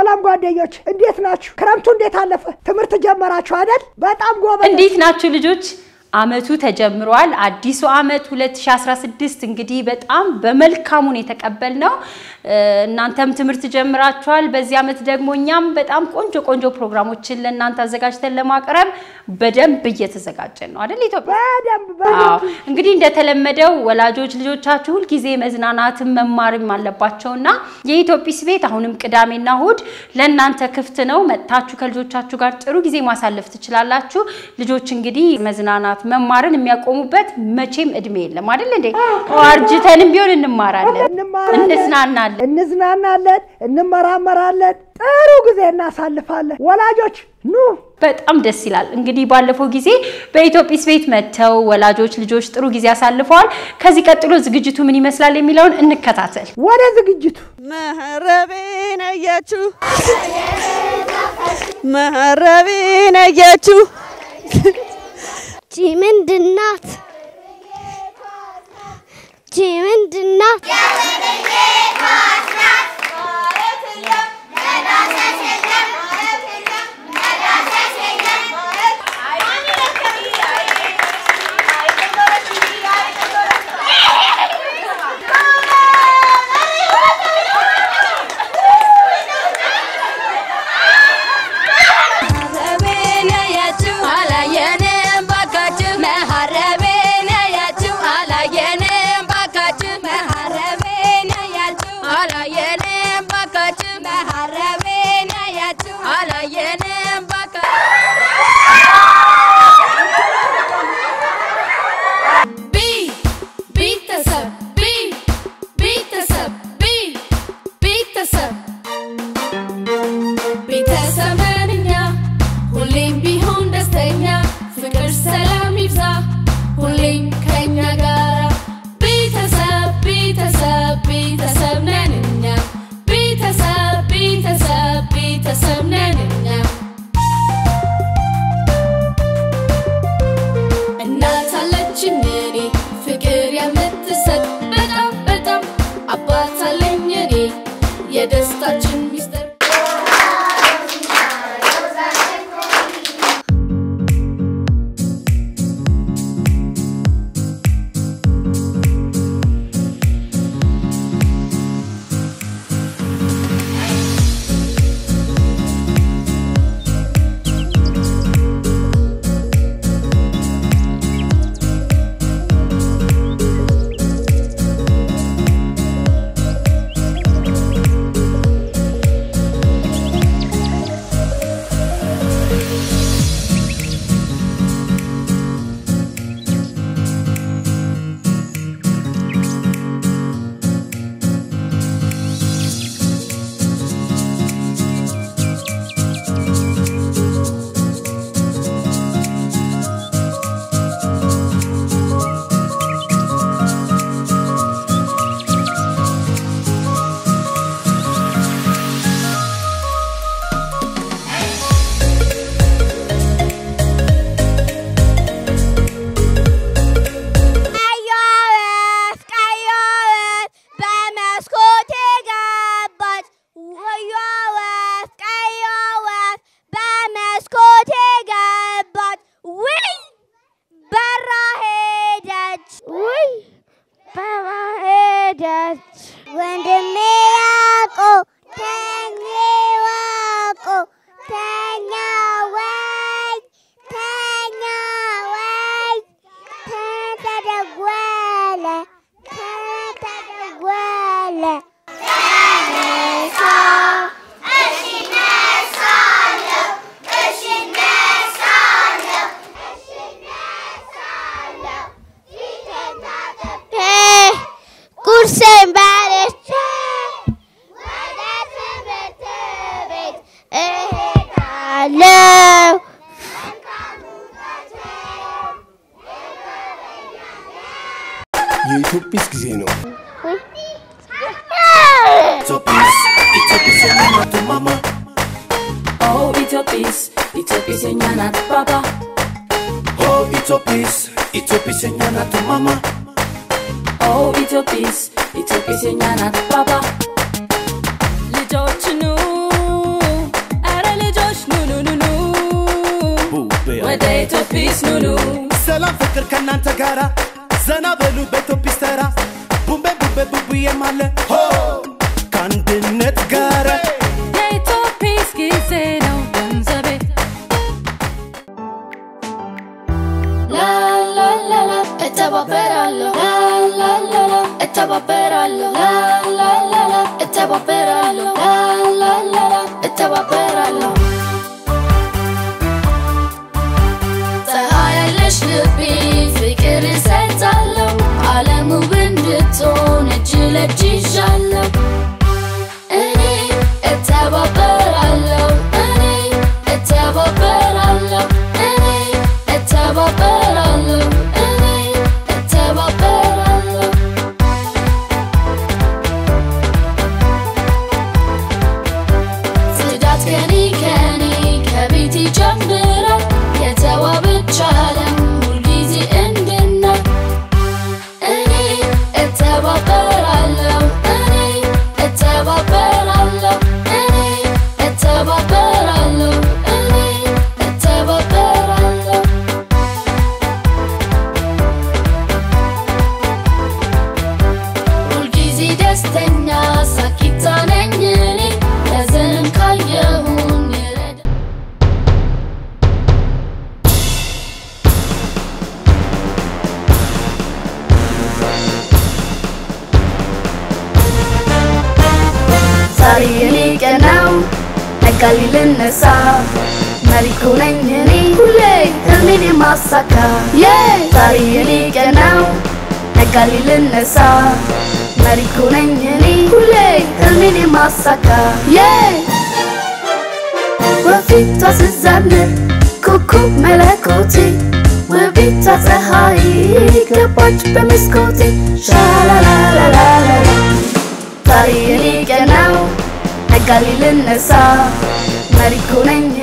Salam Guadayoch, and Death Natch, Cramton de Talaf, Tamurta Jamara Tradet, but I'm going to naturally judge. Ametu ተጀምሯል አዲሱ አመት 2016 እንግዲህ በጣም በመልካም ሁኔታ ተቀበልነው እናንተም ትምርት ጀምራችኋል በዚህ አመት ደግሞኛም በጣም ቆንጆ ቆንጆ ፕሮግራሞችን ለእናንተ አዘጋጅተን ለማቅረብ በደንብ እየተዘጋጀን ነው አይደል ኢትዮጵያ በደንብ እንግዲህ እንደተለመደው ወላጆች ልጆቻችሁ ሁሉ ጊዜ መዝናናትም መማርም አለባቸውና የኢትዮጵያስ ቤት አሁንም ቅዳሜና እሁድ ለእናንተ ክፍት ነው መጣችሁ ከልጆቻችሁ ጋር ጥሩ ጊዜ ማሳለፍ ትችላላችሁ ልጆች እንግዲህ መዝናናት መማርን የሚያቆሙበት መቼም እድሜ የለም አይደል እንዴ አርጅተንም ቢሆን እንማራለን እንዝናናለን እንመራመራለን ጥሩ ጊዜ እናሳልፋለን ወላጆች ኑ በጣም ደስ ይላል እንግዲህ ባለፈው ጊዜ በኢትዮጵያስ ቤት መተው ወላጆች ልጆች ጥሩ ጊዜ ያሳልፈዋል ከዚህ ቀጥሎ ዝግጅቱ ምን ይመስላል የሚለውን እንከታተል ወደ ዝግጅቱ መህረቤን አያችሁ መህረቤን አያችሁ Jimin did not. It's a piece, Papa. Little to know. Nananta gara Zana belu beto pistera Bumbe bumbe bubuye male Ho Kandinet gara Deito piski zeno benzabe La la la Estaba esperando La la la la Estaba esperando La la la la Estaba esperando La la la la Estaba esperando فكر ساتعلم على مو بندتون اجلك جيشعلم اني اتابع برعلم اني اتابع برعلم اني اتابع برعلم اني اتابع برعلم صدعت كاني كبيتي جنبرا يتوى بالجهلم قليل النساء مالكون انهني كلي هميني ماسكا طريق ليك ناو قليل النساء مالكون انهني كلي هميني ماسكا وفي طاس الزمن كوكوب ملكوتي وفي طاس هاي كبوش بمسكوتي شالالالالالال طريق ليك ناو قليل النساء مالكون